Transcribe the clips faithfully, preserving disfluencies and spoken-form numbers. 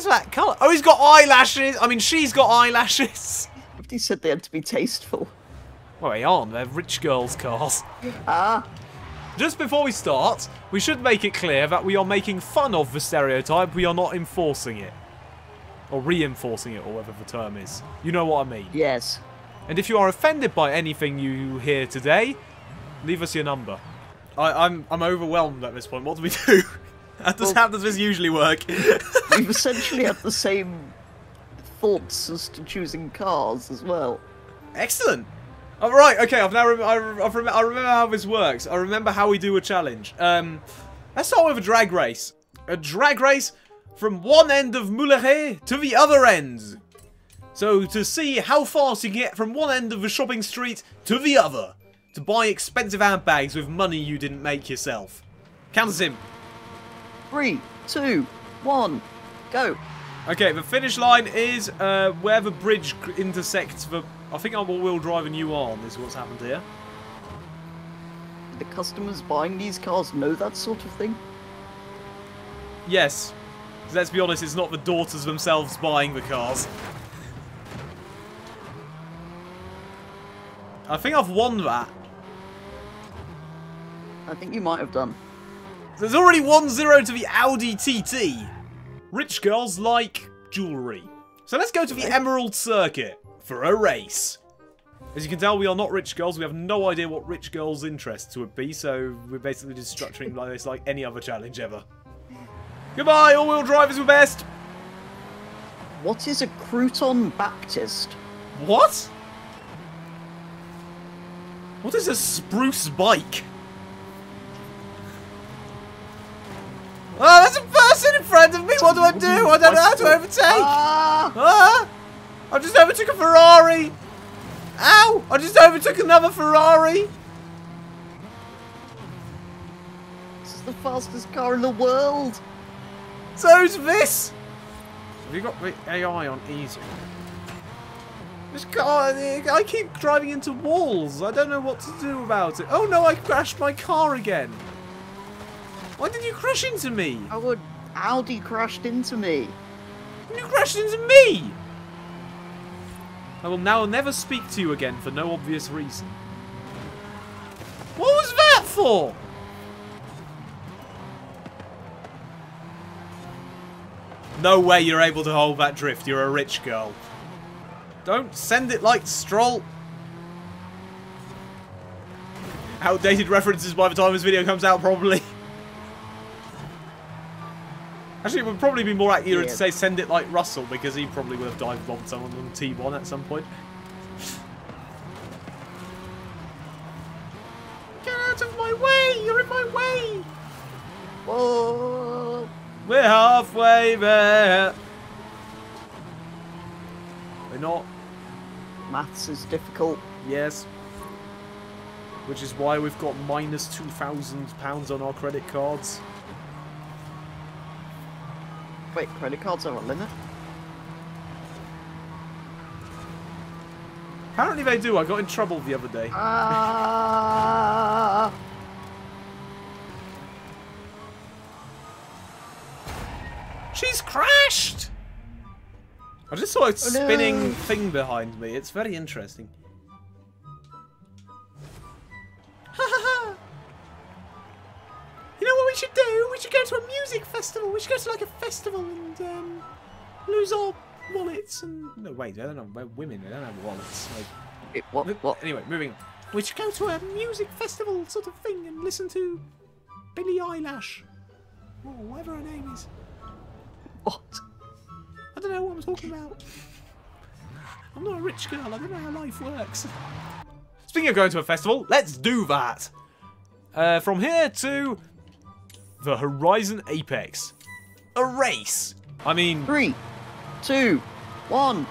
is that colour? Oh, he's got eyelashes. I mean, she's got eyelashes. He said they had to be tasteful. Well, they aren't. They're rich girls' cars. Ah. Just before we start, we should make it clear that we are making fun of the stereotype. We are not enforcing it. Or reinforcing it, or whatever the term is. You know what I mean. Yes. And if you are offended by anything you hear today, leave us your number. I, I'm I'm overwhelmed at this point. What do we do? How does, well, how does this usually work? We've essentially had the same thoughts as to choosing cars as well. Excellent. All right. Okay. I've now rem I, re I, rem I remember how this works. I remember how we do a challenge. Um, let's start with a drag race. A drag race from one end of Mouleray to the other end. So to see how fast you can get from one end of the shopping street to the other. To buy expensive handbags with money you didn't make yourself. Count us in. Three, two, one, go. Okay, the finish line is uh, where the bridge intersects the... I think I'm all-wheel drive and you are, is what's happened here. The customers buying these cars know that sort of thing? Yes. Let's be honest, it's not the daughters themselves buying the cars. I think I've won that. I think you might have done. There's already one zero to the Audi T T. Rich girls like jewellery. So let's go to the Emerald Circuit for a race. As you can tell, we are not rich girls. We have no idea what rich girls' interests would be, so we're basically just structuring like this like any other challenge ever. Goodbye, all-wheel drivers were best. What is a crouton Baptist? What? What is a spruce bike? Oh, there's a person in front of me! What do I do? I don't know how to overtake! Ah. Ah. I just overtook a Ferrari! Ow! I just overtook another Ferrari! This is the fastest car in the world! So's this! Have you got the A I on easy? This car, I keep driving into walls. I don't know what to do about it. Oh no, I crashed my car again. Why did you crash into me? Oh, Audi crashed into me. You crashed into me! I will now never speak to you again for no obvious reason. What was that for? No way you're able to hold that drift. You're a rich girl. Don't send it like Stroll. Outdated references by the time this video comes out, probably. Actually, it would probably be more accurate yeah. to say send it like Russell, because he probably would have dive-bombed someone on T one at some point. Get out of my way! You're in my way! Whoa. We're halfway there. We're not. Maths is difficult. Yes. Which is why we've got minus two thousand pounds on our credit cards. Wait, credit cards are on limit? Apparently they do. I got in trouble the other day. Uh... She's crashed! I just saw a oh, spinning no. thing behind me. It's very interesting. You know what we should do? We should go to a music festival. We should go to like a festival and um, lose our wallets and... No, wait, I don't know. We're women. They don't have wallets. Like... It, what, what? Anyway, moving on. We should go to a music festival sort of thing and listen to Billie Eilish. Or whatever her name is. What? I don't know what I'm talking about. I'm not a rich girl. I don't know how life works. Speaking of going to a festival, let's do that. Uh, from here to the Horizon Apex. A race. I mean... Three, two, one,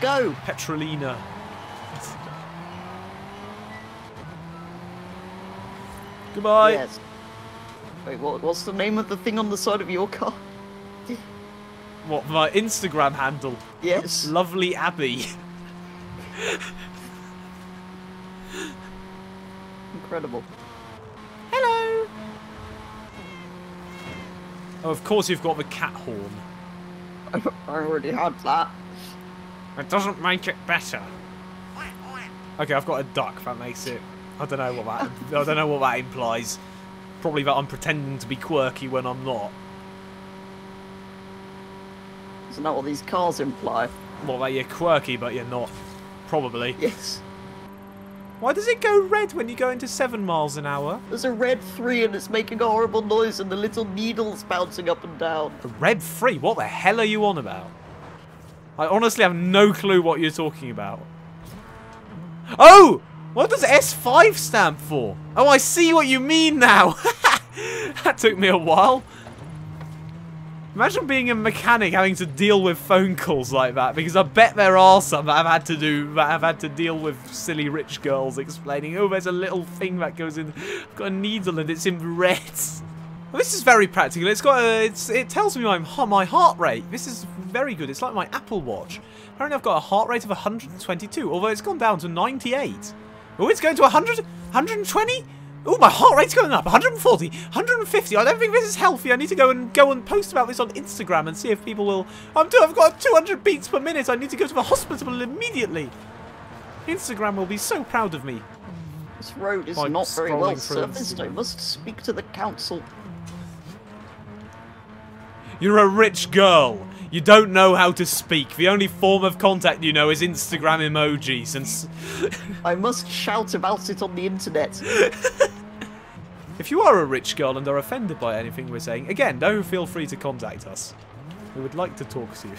go. Petrolina. Goodbye. Yes. Wait, what, what's the name of the thing on the side of your car? What, my Instagram handle? Yes. Lovely Abby. Incredible. Hello. Oh, of course you've got the cat horn. I already had that. It doesn't make it better. Okay, I've got a duck. That makes it. I don't know what that. I don't know what that implies. Probably that I'm pretending to be quirky when I'm not. Isn't that what these cars imply? Well, that you're quirky, but you're not. Probably. Yes. Why does it go red when you go into seven miles an hour? There's a red three and it's making a horrible noise and the little needles bouncing up and down. A red three? What the hell are you on about? I honestly have no clue what you're talking about. Oh! What does S five stand for? Oh, I see what you mean now. That took me a while. Imagine being a mechanic having to deal with phone calls like that, because I bet there are some that I've had to do, that I've had to deal with silly rich girls explaining, oh, there's a little thing that goes in, I've got a needle and it's in red. Well, this is very practical. It's got, a, it's, it tells me my, my heart rate. This is very good. It's like my Apple Watch. Apparently I've got a heart rate of one hundred twenty-two, although it's gone down to ninety-eight. Oh, it's going to one hundred, one hundred twenty? Oh, my heart rate's going up. one hundred forty, one hundred fifty. I don't think this is healthy. I need to go and go and post about this on Instagram and see if people will. I'm doing. I've got two hundred beats per minute. I need to go to the hospital immediately. Instagram will be so proud of me. This road is not very well serviced. I must speak to the council. You're a rich girl. You don't know how to speak. The only form of contact you know is Instagram emojis and s I must shout about it on the internet. If you are a rich girl and are offended by anything we're saying, again, don't feel free to contact us. We would like to talk to you.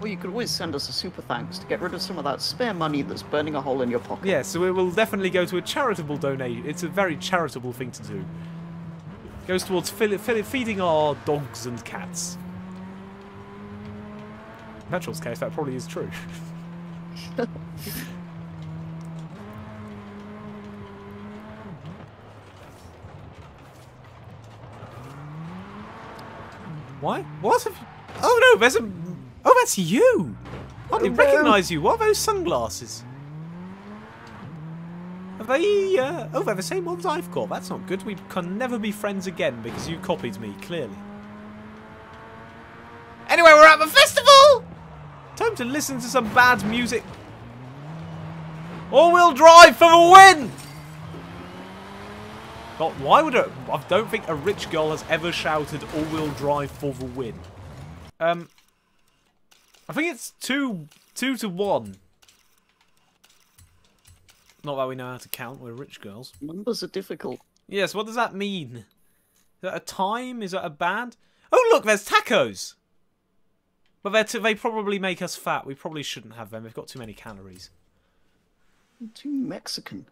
Well, you could always send us a super thanks to get rid of some of that spare money that's burning a hole in your pocket. Yeah, so it will definitely go to a charitable donation. It's a very charitable thing to do. Goes towards feeding our dogs and cats. In Petrol's case, that probably is true. Why? What? Oh no, there's a. Oh, that's you! I didn't recognise you. What are those sunglasses? Are they, uh, oh, they're the same ones I've got. That's not good. We can never be friends again because you copied me, clearly. Anyway, we're at the festival! Time to listen to some bad music. All-wheel drive for the win! God, why would a... I don't think a rich girl has ever shouted all-wheel drive for the win. Um, I think it's two, two to one. Not that we know how to count, we're rich girls. Numbers are difficult. Yes, what does that mean? Is that a time? Is that a band? Oh look, there's tacos! But they're t they probably make us fat. We probably shouldn't have them. They've got too many calories. They're too Mexican.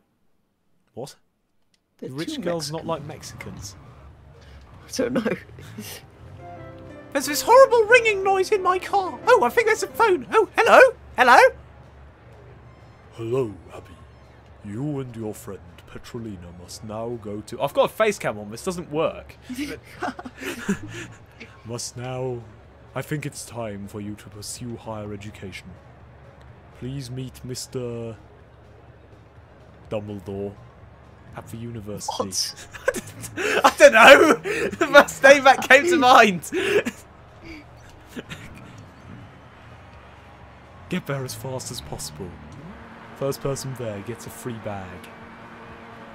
What? They're rich girls Mexican. Not like Mexicans. I don't know. There's this horrible ringing noise in my car. Oh, I think there's a phone. Oh, hello? Hello? Hello, Abby. You and your friend Petrolina must now go to... I've got a face cam on, this doesn't work. Must now... I think it's time for you to pursue higher education. Please meet Mister Dumbledore at the university. What? I don't know! The first name that came to mind! Get there as fast as possible. First person there gets a free bag.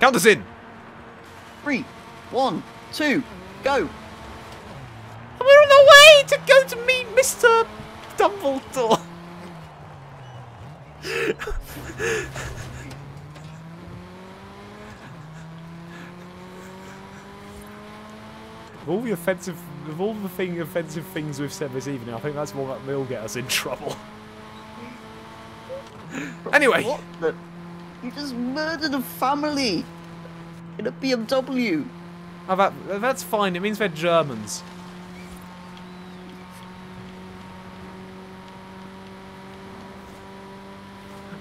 Count us in! Three, one, two, go! We're on our way to go to meet Mister Dumbledore! Of all the offensive, of all the thing, offensive things we've said this evening, I think that's what will get us in trouble. Anyway, what the? You just murdered a family in a B M W. Oh, that, that's fine. It means they're Germans.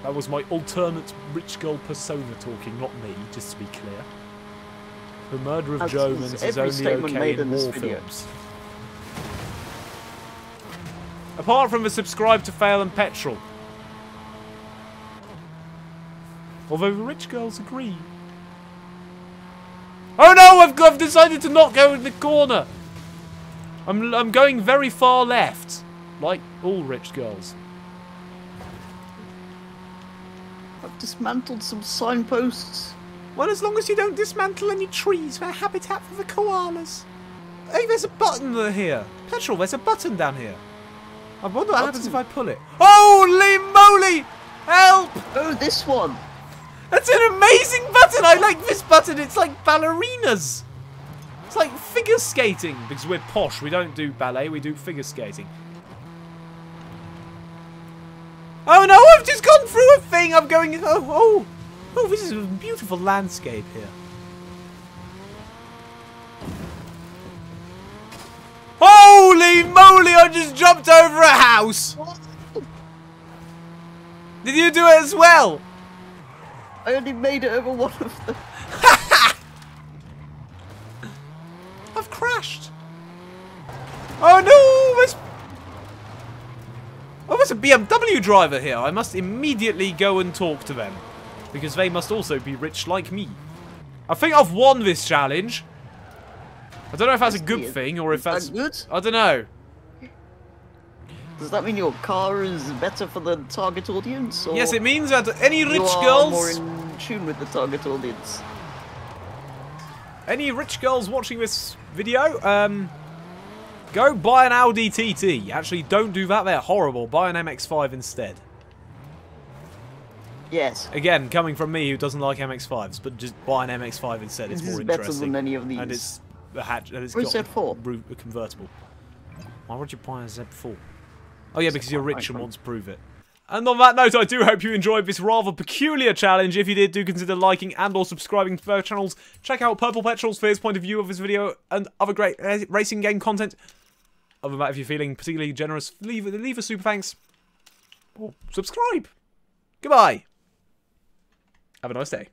That was my alternate rich girl persona talking, not me. Just to be clear, the murder of As Germans is only okay in, in war films. Apart from the subscribe to fail and petrol. Although the rich girls agree. Oh no! I've, I've decided to not go in the corner! I'm, I'm going very far left, like all rich girls. I've dismantled some signposts. Well, as long as you don't dismantle any trees, they're habitat for the koalas. Hey, there's a button here. Petrol, there's a button down here. I wonder what happens if I pull it. Holy moly! Help! Oh, this one. That's an amazing button. I like this button. It's like ballerinas. It's like figure skating. Because we're posh. We don't do ballet. We do figure skating. Oh, no. I've just gone through a thing. I'm going... Oh, oh. Oh, this is a beautiful landscape here. Holy moly, I just jumped over a house! Did you do it as well? I only made it over one of them. I've crashed. Oh no! There's... Oh, there's a B M W driver here. I must immediately go and talk to them. Because they must also be rich like me. I think I've won this challenge. I don't know if that's a good thing or if that's... good? I don't know. Does that mean your car is better for the target audience? Or yes, it means that any rich girls... more in tune with the target audience. Any rich girls watching this video, um, go buy an Audi T T. Actually, don't do that. They're horrible. Buy an M X five instead. Yes. Again, coming from me who doesn't like M X fives, but just buy an M X five instead. It's this more is better interesting. Than any of these. And it's a hatch. And it's got Z four? A convertible. Why would you buy a Z four? Oh yeah, because you're rich and want to prove it. And on that note, I do hope you enjoyed this rather peculiar challenge. If you did, do consider liking and or subscribing to our channels. Check out Purple Petrol's for his point of view of this video and other great racing game content. Other than that, if you're feeling particularly generous, leave, leave a super thanks. Or subscribe. Goodbye. Have a nice day.